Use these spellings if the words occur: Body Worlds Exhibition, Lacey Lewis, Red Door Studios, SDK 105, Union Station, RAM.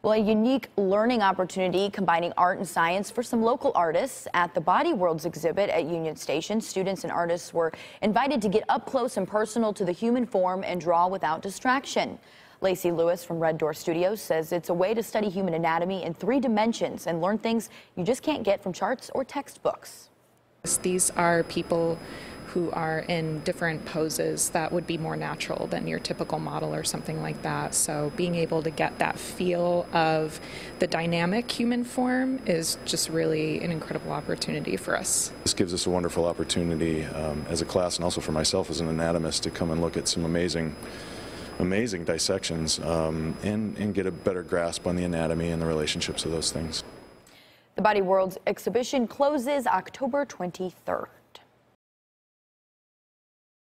Well, a unique learning opportunity combining art and science for some local artists. At the Body Worlds exhibit at Union Station, students and artists were invited to get up close and personal to the human form and draw without distraction. Lacey Lewis from Red Door Studios says it's a way to study human anatomy in 3 dimensions and learn things you just can't get from charts or textbooks. These are people who are in different poses that would be more natural than your typical model or something like that. So being able to get that feel of the dynamic human form is just really an incredible opportunity for us. This gives us a wonderful opportunity as a class, and also for myself as an anatomist, to come and look at some amazing dissections and get a better grasp on the anatomy and the relationships of those things. The Body Worlds exhibition closes October 23rd.